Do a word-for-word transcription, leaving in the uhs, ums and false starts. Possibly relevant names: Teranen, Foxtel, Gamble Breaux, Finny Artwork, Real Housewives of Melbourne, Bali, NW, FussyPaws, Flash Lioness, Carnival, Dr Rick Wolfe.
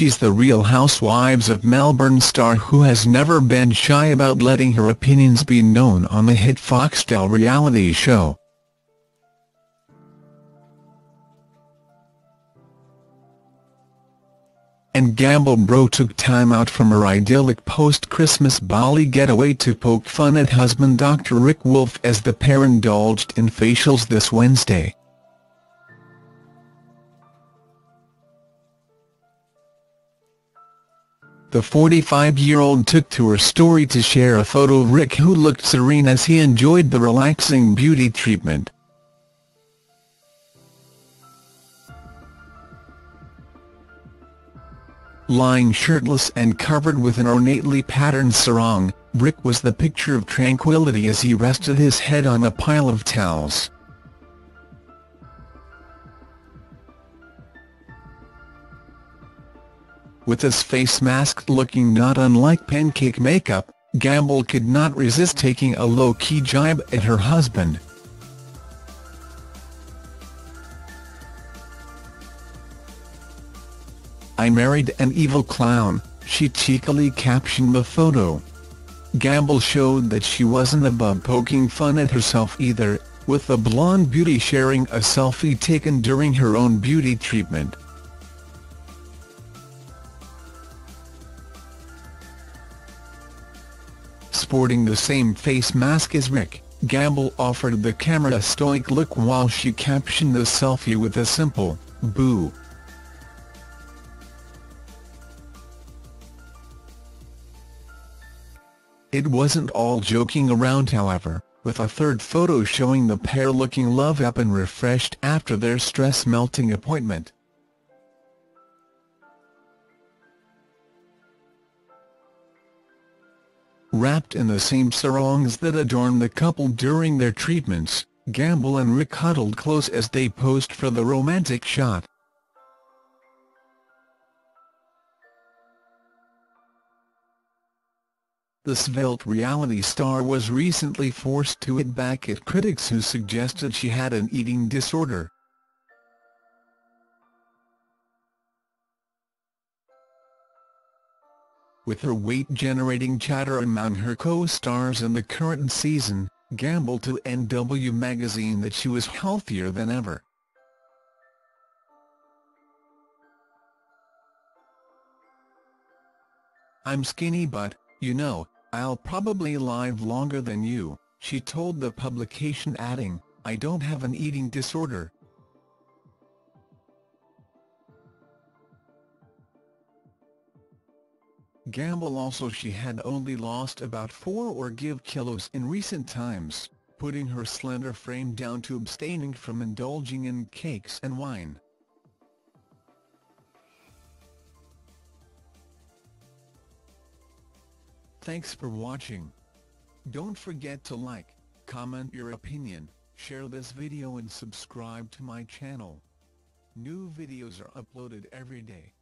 she's the Real Housewives of Melbourne star who has never been shy about letting her opinions be known on the hit Foxtel reality show. And Gamble Breaux took time out from her idyllic post-Christmas Bali getaway to poke fun at husband Doctor Rick Wolfe as the pair indulged in facials this Wednesday. The forty-five-year-old took to her story to share a photo of Rick, who looked serene as he enjoyed the relaxing beauty treatment. Lying shirtless and covered with an ornately patterned sarong, Rick was the picture of tranquility as he rested his head on a pile of towels. With his face mask looking not unlike pancake makeup, Gamble could not resist taking a low-key jibe at her husband. "I married an evil clown," she cheekily captioned the photo. Gamble showed that she wasn't above poking fun at herself either, with the blonde beauty sharing a selfie taken during her own beauty treatment. Sporting the same face mask as Rick, Gamble offered the camera a stoic look while she captioned the selfie with a simple, "Boo." It wasn't all joking around however, with a third photo showing the pair looking loved up and refreshed after their stress-melting appointment. Wrapped in the same sarongs that adorned the couple during their treatments, Gamble and Rick huddled close as they posed for the romantic shot. The svelte reality star was recently forced to hit back at critics who suggested she had an eating disorder. With her weight generating chatter among her co-stars in the current season, Gamble told N W magazine that she was healthier than ever. "I'm skinny but, you know, I'll probably live longer than you," she told the publication, adding, "I don't have an eating disorder." Gamble also she had only lost about four or give kilos in recent times, putting her slender frame down to abstaining from indulging in cakes and wine. Thanks for watching. Don't forget to like, comment your opinion, share this video and subscribe to my channel. New videos are uploaded every day.